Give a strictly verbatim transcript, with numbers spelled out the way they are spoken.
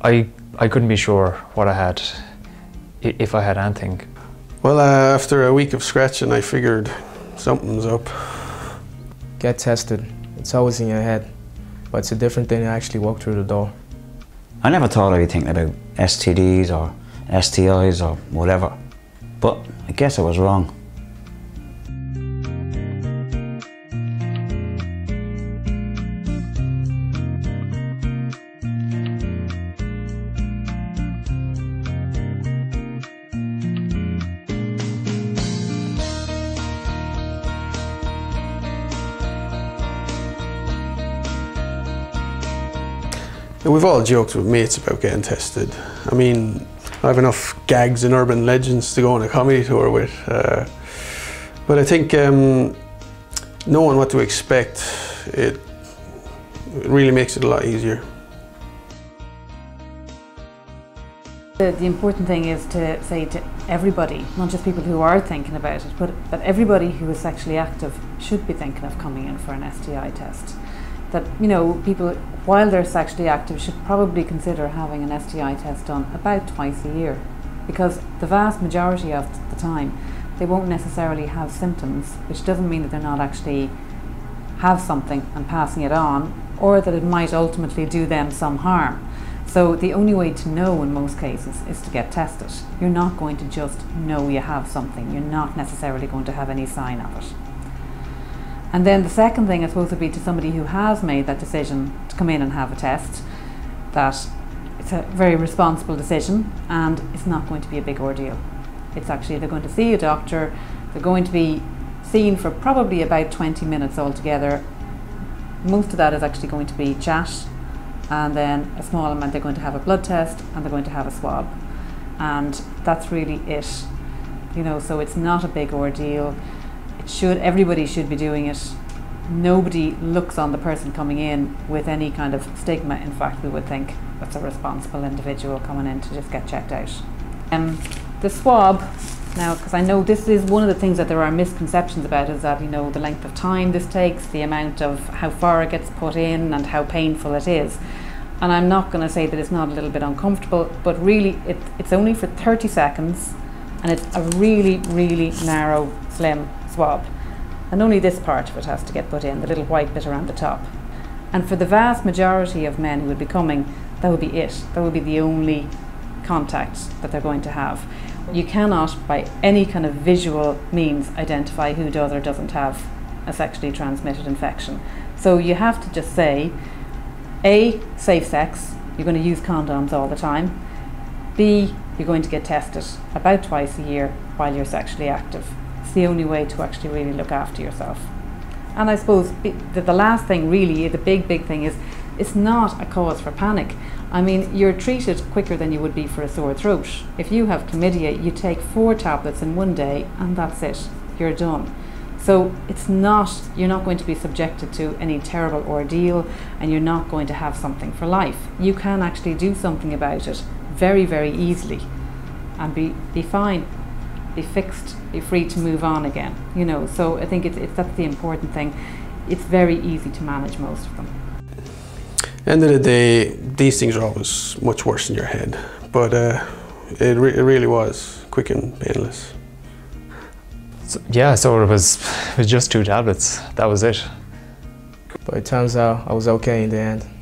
I, I couldn't be sure what I had, if I had anything. Well, uh, after a week of scratching, I figured something's up. Get tested. It's always in your head, but it's a different thing to actually walk through the door. I never thought anything about S T Ds or S T Is or whatever, but I guess I was wrong. We've all joked with mates about getting tested. I mean, I have enough gags and urban legends to go on a comedy tour with. Uh, but I think um, knowing what to expect, it really makes it a lot easier. The, the important thing is to say to everybody, not just people who are thinking about it, but that everybody who is sexually active should be thinking of coming in for an S T I test. That, you know, people, while they're sexually active, should probably consider having an S T I test done about twice a year, because the vast majority of the time they won't necessarily have symptoms, which doesn't mean that they're not actually have something and passing it on, or that it might ultimately do them some harm. So the only way to know in most cases is to get tested. You're not going to just know you have something. You're not necessarily going to have any sign of it. And then the second thing, I suppose, would be to somebody who has made that decision to come in and have a test, that it's a very responsible decision and it's not going to be a big ordeal. It's actually, they're going to see a doctor, they're going to be seen for probably about twenty minutes altogether. Most of that is actually going to be chat, and then a small amount they're going to have a blood test and they're going to have a swab. And that's really it. You know, so it's not a big ordeal. Should everybody should be doing it. Nobody looks on the person coming in with any kind of stigma. In fact, we would think that's a responsible individual coming in to just get checked out. Um, the swab, now, because I know this is one of the things that there are misconceptions about, is that, you know, the length of time this takes, the amount of how far it gets put in and how painful it is. And I'm not going to say that it's not a little bit uncomfortable, but really it, it's only for thirty seconds, and it's a really, really narrow, slim swab, and only this part of it has to get put in, the little white bit around the top. And for the vast majority of men who would be coming, that would be it. That would be the only contact that they're going to have. You cannot by any kind of visual means identify who does or doesn't have a sexually transmitted infection. So you have to just say, A, safe sex, you're going to use condoms all the time. B, you're going to get tested about twice a year while you're sexually active. It's the only way to actually really look after yourself. And I suppose that the last thing really, the big, big thing is, it's not a cause for panic. I mean, you're treated quicker than you would be for a sore throat. If you have chlamydia, you take four tablets in one day and that's it, you're done. So it's not, you're not going to be subjected to any terrible ordeal, and you're not going to have something for life. You can actually do something about it very, very easily and be, be fine. Be fixed, be free to move on again, you know. So I think it's, it's that's the important thing. It's very easy to manage most of them. End of the day, these things are always much worse in your head, but uh, it, re it really was quick and painless. So, yeah, so it was, it was just two tablets. That was it. But it turns out I was okay in the end.